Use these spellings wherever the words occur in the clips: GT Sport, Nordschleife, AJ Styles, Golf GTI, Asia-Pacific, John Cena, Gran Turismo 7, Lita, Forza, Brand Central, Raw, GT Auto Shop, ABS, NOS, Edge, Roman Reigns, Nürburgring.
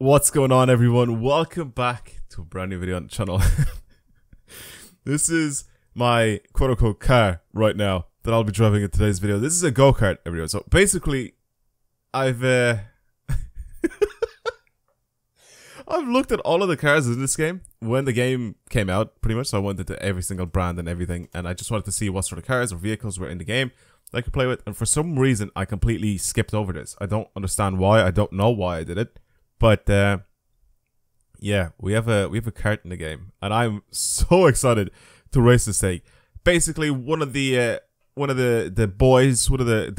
What's going on, everyone? Welcome back to a brand new video on the channel. This is my quote-unquote car right now that I'll be driving in today's video. This is a go-kart, everyone. So basically, I've looked at all of the cars in this game when the game came out, pretty much. So I went into every single brand and everything, and I just wanted to see what sort of cars or vehicles were in the game that I could play with. And for some reason, I completely skipped over this. I don't understand why. I don't know why I did it. But yeah, we have a kart in the game, and I'm so excited to race this thing. Basically, one of the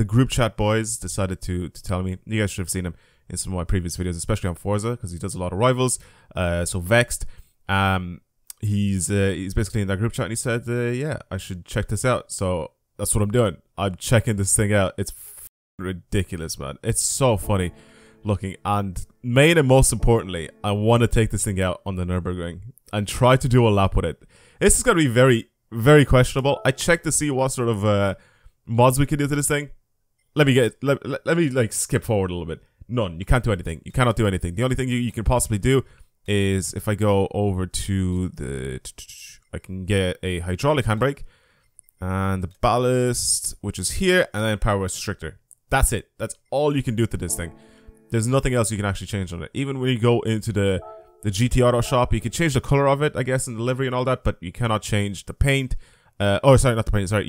group chat boys decided to tell me, you guys should have seen him in some of my previous videos, especially on Forza, because he does a lot of rivals. So Vexed, he's basically in that group chat, and he said, yeah, I should check this out. So that's what I'm doing. I'm checking this thing out. It's ridiculous, man. It's so funny looking, and main and most importantly, I want to take this thing out on the Nürburgring and try to do a lap with it. This is going to be very, very questionable. I checked to see what sort of mods we could do to this thing. Let me like skip forward a little bit. None. You can't do anything. You cannot do anything. The only thing you can possibly do is if I go over to the, I can get a hydraulic handbrake and the ballast, which is here, and then power restrictor. That's it. That's all you can do to this thing. There's nothing else you can actually change on it. Even when you go into the GT Auto Shop, you can change the color of it, I guess, and the livery and all that, but you cannot change the paint. You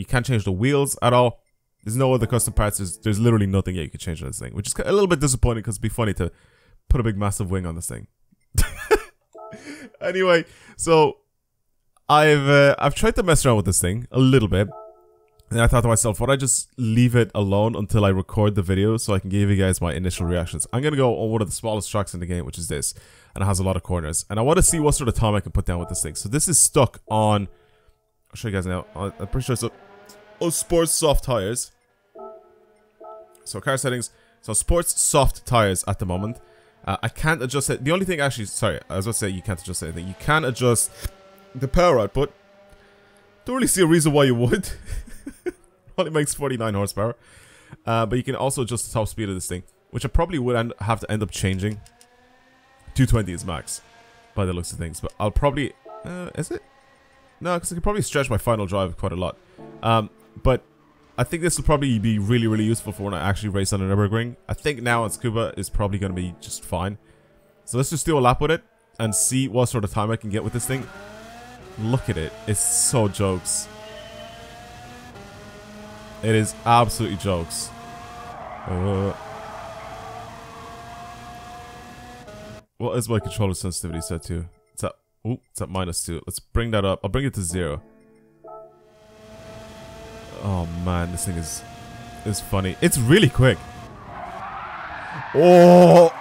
can't change the wheels at all. There's no other custom parts. There's literally nothing yet you can change on this thing, which is a little bit disappointing because it'd be funny to put a big massive wing on this thing. Anyway, so I've tried to mess around with this thing a little bit. And I thought to myself, would I just leave it alone until I record the video so I can give you guys my initial reactions? I'm going to go on one of the smallest tracks in the game, which is this. And it has a lot of corners. And I want to see what sort of time I can put down with this thing. So this is stuck on... I'll show you guys now. I'm pretty sure it's on sports soft tires. So car settings. So sports soft tires at the moment. I can't adjust it. The only thing actually... Sorry, I was about to say you can't adjust anything. You can adjust the power output. Don't really see a reason why you would. Only makes 49 horsepower, but you can also adjust the top speed of this thing, which I probably would have to end up changing. 220 is max, by the looks of things. But I'll probably is it? No, because I could probably stretch my final drive quite a lot. But I think this will probably be really, really useful for when I actually race on a Nürburgring. I think now on Scuba is probably going to be just fine. So let's just do a lap with it and see what sort of time I can get with this thing. Look at it; it's so jokes. It is absolutely jokes. What is my controller sensitivity set to? It's at -2. Let's bring that up. I'll bring it to 0. Oh man, this thing is funny. It's really quick. Oh.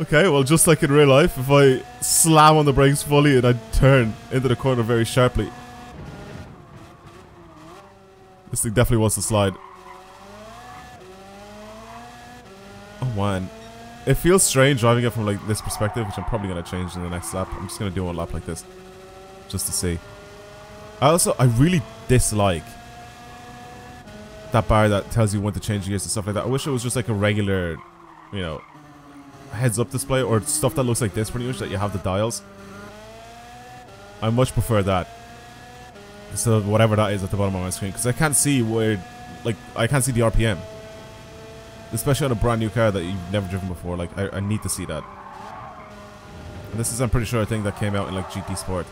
Okay, well, just like in real life, if I slam on the brakes fully and I turn into the corner very sharply. This thing definitely wants to slide. Oh man. It feels strange driving it from like this perspective, which I'm probably going to change in the next lap. I'm just going to do one lap like this. Just to see. I really dislike that bar that tells you when to change gears and stuff like that. I wish it was just like a regular, you know, heads up display or stuff that looks like this pretty much, that you have the dials. I much prefer that. So whatever that is at the bottom of my screen, because I can't see where, like, I can't see the RPM, especially on a brand new car that you've never driven before. Like, I need to see that. And this is, I'm pretty sure, a thing that came out in like GT Sport.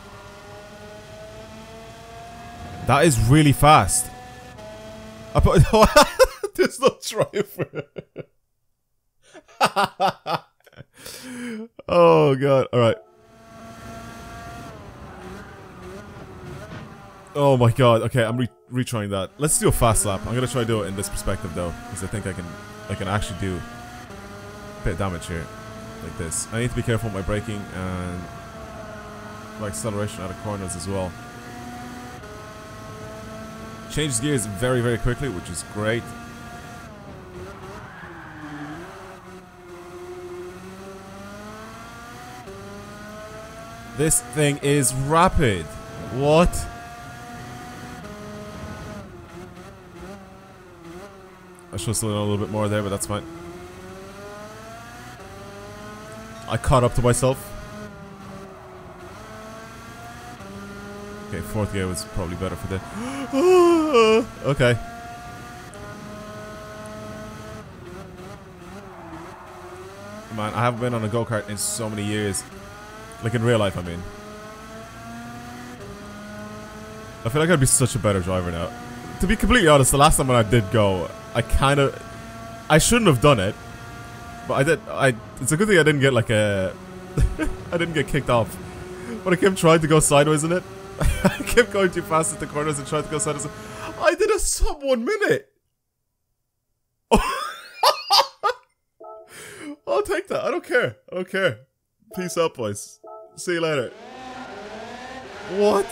That is really fast. There's no driver. Oh god! All right. Oh my god, okay, I'm retrying that. Let's do a fast lap. I'm gonna try to do it in this perspective though, because I think I can actually do a bit of damage here. Like this. I need to be careful with my braking and my acceleration out of corners as well. Changes gears very, very quickly, which is great. This thing is rapid. What? I should have slowed down a little bit more there, but that's fine. I caught up to myself. Okay, fourth gear was probably better for the... Okay. Man, I haven't been on a go-kart in so many years. Like, in real life, I mean. I feel like I'd be such a better driver now. To be completely honest, the last time when I did go, I kind of... I shouldn't have done it. But I did... It's a good thing I didn't get, like, a... I didn't get kicked off. But I kept trying to go sideways in it. I kept going too fast at the corners and tried to go sideways. I did a sub 1 minute! I'll take that. I don't care. I don't care. Peace out, boys. See you later. What?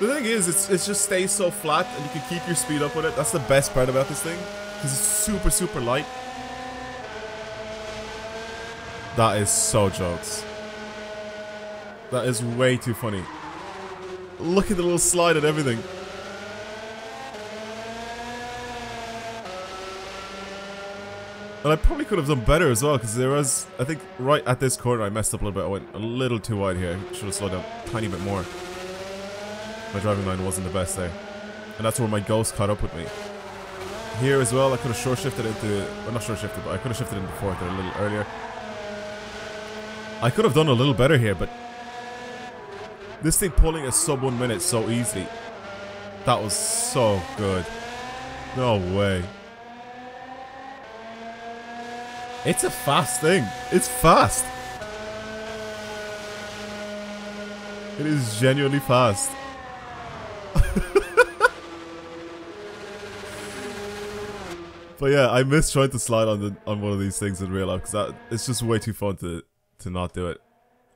The thing is, it just stays so flat and you can keep your speed up with it. That's the best part about this thing. Because it's super, super light. That is so jokes. That is way too funny. Look at the little slide and everything. And I probably could have done better as well, because there was, I think, right at this corner I messed up a little bit. I went a little too wide here. Should have slowed down a tiny bit more. My driving line wasn't the best there. And that's where my ghost caught up with me. Here as well, I could have short-shifted into... Well, not short-shifted, but I could have shifted into fourth a little earlier. I could have done a little better here, but... This thing pulling a sub-1 minute so easily. That was so good. No way. It's a fast thing. It's fast. It is genuinely fast. But yeah, I miss trying to slide on one of these things in real life, because it's just way too fun to not do it.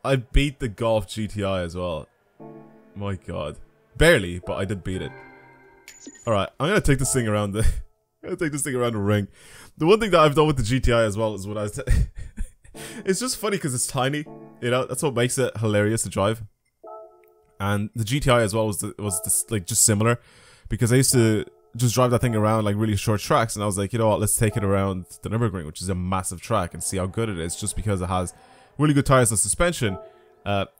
I beat the Golf GTI as well. My god. Barely, but I did beat it. Alright, I'm gonna take this thing around the... I'm gonna take this thing around the ring. The one thing that I've done with the GTI as well is what I was... It's just funny because it's tiny, you know? That's what makes it hilarious to drive. And the GTI as well was just similar. Because I used to just drive that thing around like really short tracks. And I was like, you know what, let's take it around the Nürburgring, which is a massive track. And see how good it is, just because it has really good tires and suspension.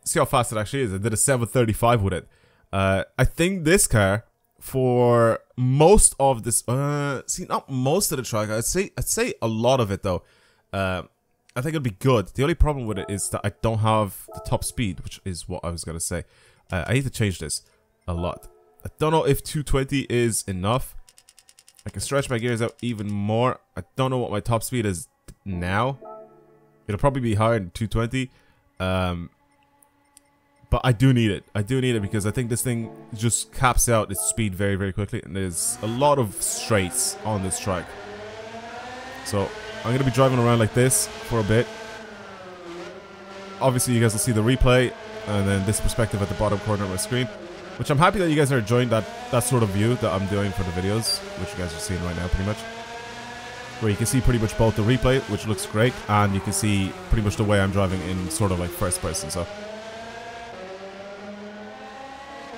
See how fast it actually is. I did a 735 with it. I think this car... For most of this, see, not most of the track, I'd say a lot of it though. I think it'd be good. The only problem with it is that I don't have the top speed, which is what I was gonna say. I need to change this a lot. I don't know if 220 is enough. I can stretch my gears out even more. I don't know what my top speed is now. It'll probably be higher than 220. But I do need it. I do need it because I think this thing just caps out its speed very, very quickly. And there's a lot of straights on this track. So I'm going to be driving around like this for a bit. Obviously, you guys will see the replay. And then this perspective at the bottom corner of my screen. Which I'm happy that you guys are enjoying that sort of view that I'm doing for the videos. Which you guys are seeing right now pretty much. Where you can see pretty much both the replay, which looks great. And you can see pretty much the way I'm driving in sort of like first person. So...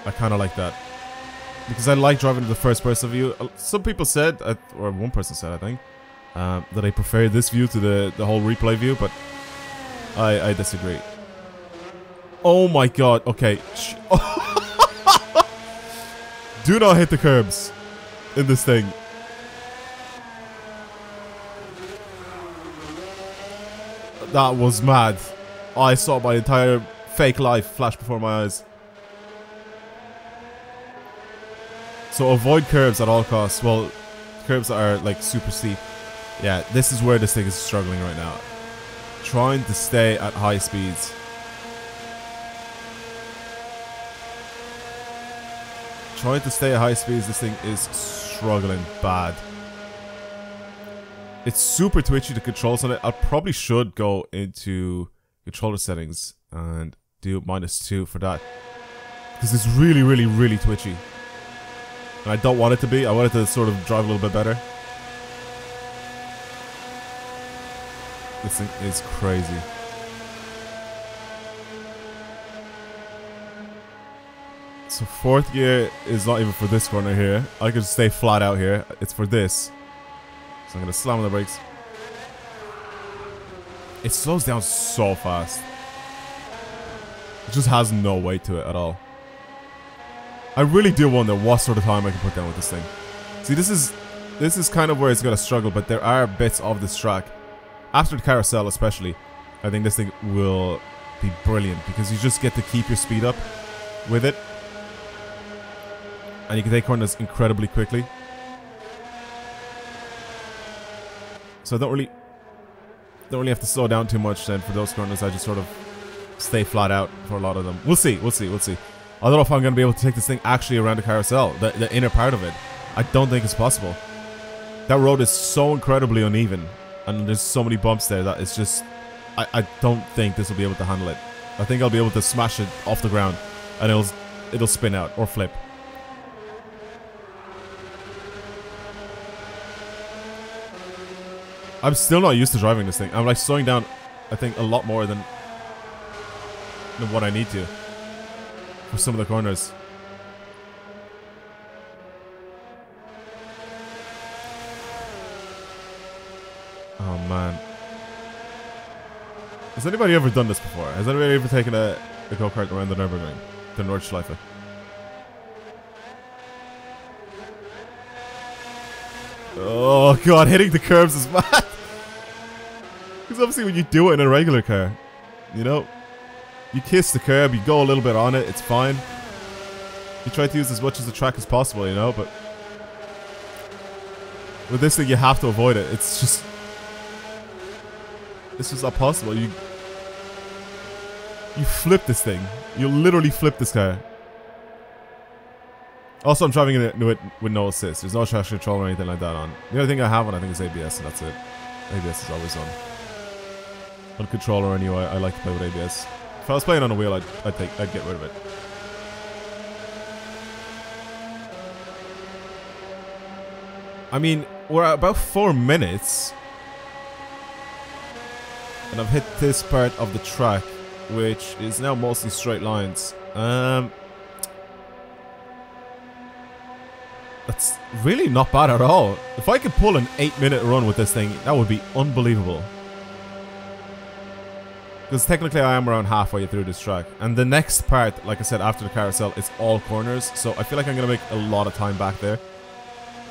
I kind of like that. Because I like driving to the first person view. Some people said, or one person said I think, that I prefer this view to the whole replay view, but I disagree. Oh my god, okay. Do not hit the curbs in this thing. That was mad. I saw my entire fake life flash before my eyes. So avoid curves at all costs. Well, curves that are like super steep. Yeah, this is where this thing is struggling right now. Trying to stay at high speeds. Trying to stay at high speeds, this thing is struggling bad. It's super twitchy, the controls on it. I probably should go into controller settings and do -2 for that. Because it's really, really, really twitchy. And I don't want it to be. I want it to sort of drive a little bit better. This thing is crazy. So fourth gear is not even for this corner here. I could stay flat out here. It's for this. So I'm going to slam on the brakes. It slows down so fast. It just has no weight to it at all. I really do wonder what sort of time I can put down with this thing. See, this is kind of where it's going to struggle, but there are bits of this track, after the carousel especially, I think this thing will be brilliant, because you just get to keep your speed up with it, and you can take corners incredibly quickly. So I don't really have to slow down too much then for those corners. I just sort of stay flat out for a lot of them. We'll see. I don't know if I'm going to be able to take this thing actually around the carousel, the inner part of it. I don't think it's possible. That road is so incredibly uneven, and there's so many bumps there that it's just... I don't think this will be able to handle it. I think I'll be able to smash it off the ground, and it'll spin out or flip. I'm still not used to driving this thing. I'm like slowing down, I think, a lot more than what I need to for some of the corners. Oh man. Has anybody ever done this before? Has anybody ever taken a go-kart around the Nürburgring? The Nordschleife? Oh god, hitting the curbs is mad! Because obviously when you do it in a regular car, you know, you kiss the curb, you go a little bit on it, it's fine. You try to use as much of the track as possible, you know, but... with this thing you have to avoid it, it's just... it's just not possible. You flip this thing. You literally flip this car. Also, I'm driving it with no assist. There's no traction control or anything like that on. The only thing I have on, I think, is ABS, and that's it. ABS is always on. On controller anyway, I like to play with ABS. If I was playing on a wheel, I'd get rid of it. I mean, we're at about 4 minutes, and I've hit this part of the track, which is now mostly straight lines. That's really not bad at all. If I could pull an 8-minute run with this thing, that would be unbelievable. Because technically I am around halfway through this track. And the next part, like I said, after the carousel, it's all corners. So I feel like I'm going to make a lot of time back there,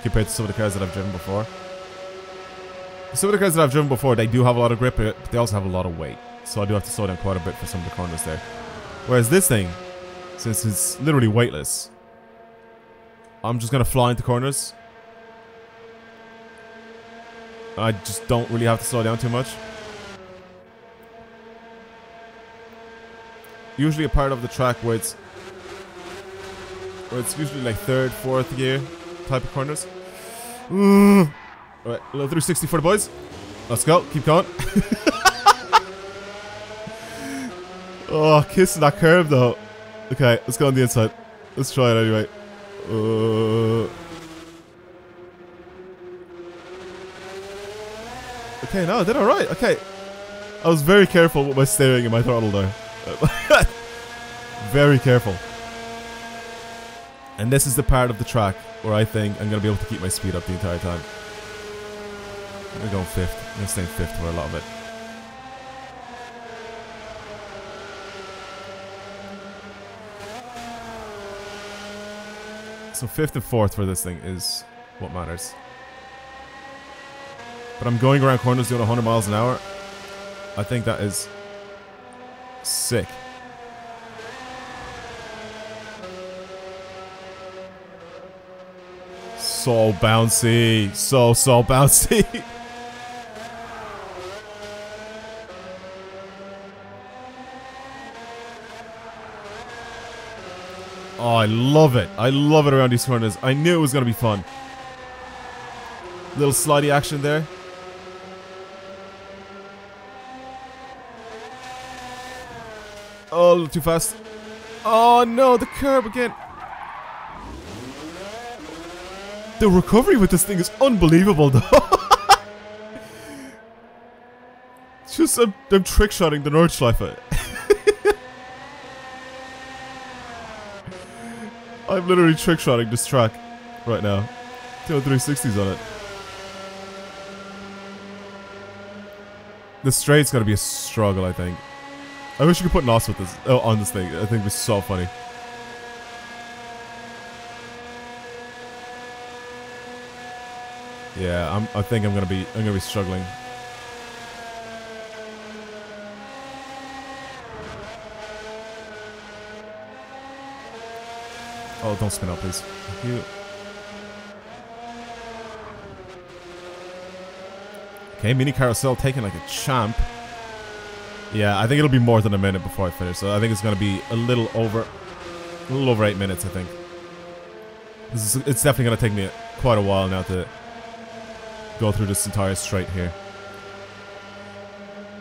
compared to some of the cars that I've driven before. Some of the cars that I've driven before, they do have a lot of grip, but they also have a lot of weight. So I do have to slow down quite a bit for some of the corners there. Whereas this thing, since it's literally weightless, I'm just going to fly into corners. I just don't really have to slow down too much. Usually a part of the track where it's usually like third, fourth gear type of corners. Alright, a little 360 for the boys. Let's go, keep going. Oh, kissing that curve though. Okay, let's go on the inside. Let's try it anyway. Okay, no, I did alright. Okay. I was very careful with my steering and my throttle there. Very careful. And this is the part of the track where I think I'm going to be able to keep my speed up the entire time. I'm going to go fifth. I'm going to stay in fifth for a lot of it. So 5th and 4th for this thing is what matters. But I'm going around corners doing 100 miles an hour. I think that is sick. So bouncy. So bouncy. Oh, I love it. I love it around these corners. I knew it was going to be fun. Little slidey action there. Oh, a little too fast. Oh no, the curb again. The recovery with this thing is unbelievable though. It's just, I'm trick-shotting the Nordschleife. I'm literally trick-shotting this track right now. Doing 360s on it. The straight's gonna be a struggle, I think. I wish you could put NOS with this, on this thing. I think it'd be so funny. Yeah, I think I'm gonna be struggling. Oh, don't spin up, please. Thank you. Okay, mini carousel taking like a champ. Yeah, I think it'll be more than a minute before I finish, so I think it's gonna be a little over 8 minutes, I think. This is, it's definitely gonna take me quite a while now to go through this entire straight here.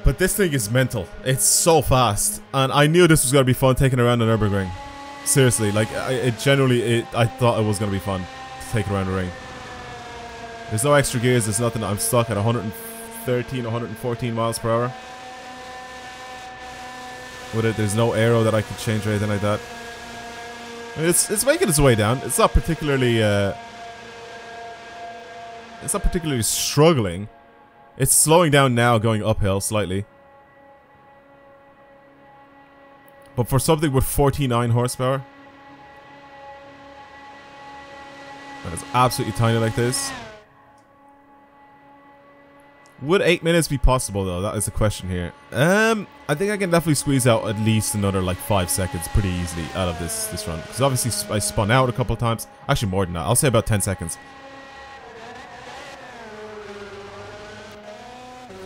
But this thing is mental. It's so fast, and I knew this was gonna be fun taking around the Nürburgring. Seriously, like I thought it was gonna be fun to take around the ring. There's no extra gears, there's nothing. I'm stuck at 113, 114 miles per hour. With it, there's no aero that I can change or anything like that. I mean, it's making its way down. It's not particularly struggling. It's slowing down now, going uphill slightly. But for something with 49 horsepower, that is absolutely tiny like this. Would 8 minutes be possible though? That is the question here. I think I can definitely squeeze out at least another like 5 seconds pretty easily out of this run. Because obviously I spun out a couple of times. Actually more than that. I'll say about 10 seconds.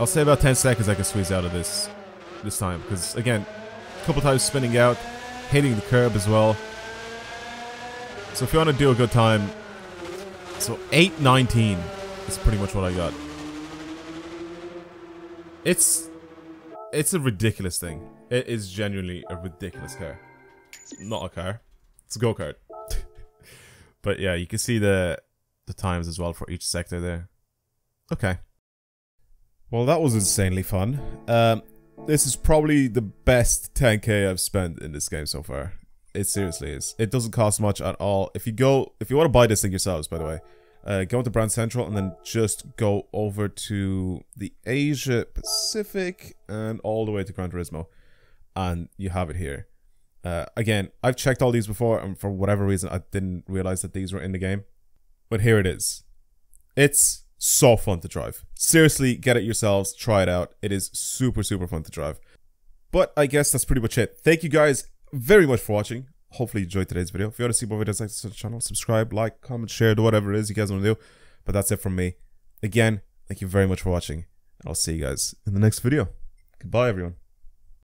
I'll say about 10 seconds I can squeeze out of this time. Because again, couple times spinning out, hitting the curb as well. So if you want to do a good time, so 8:19 is pretty much what I got. It's a ridiculous thing. It is genuinely a ridiculous car. It's not a car, it's a go-kart. But yeah, you can see the times as well for each sector there. Okay. Well, that was insanely fun. This is probably the best 10K I've spent in this game so far. It seriously is. It doesn't cost much at all. If you want to buy this thing yourselves, by the way, go into Brand Central and then just go over to the Asia-Pacific and all the way to Gran Turismo. And you have it here. Again, I've checked all these before and for whatever reason I didn't realize that these were in the game. But here it is. It's so fun to drive. Seriously, get it yourselves, try it out. It is super, super fun to drive. But I guess that's pretty much it. Thank you guys very much for watching. Hopefully you enjoyed today's video. If you want to see more videos like this on the channel, subscribe, like, comment, share, do whatever it is you guys want to do. But that's it from me. Again, thank you very much for watching. And I'll see you guys in the next video. Goodbye, everyone.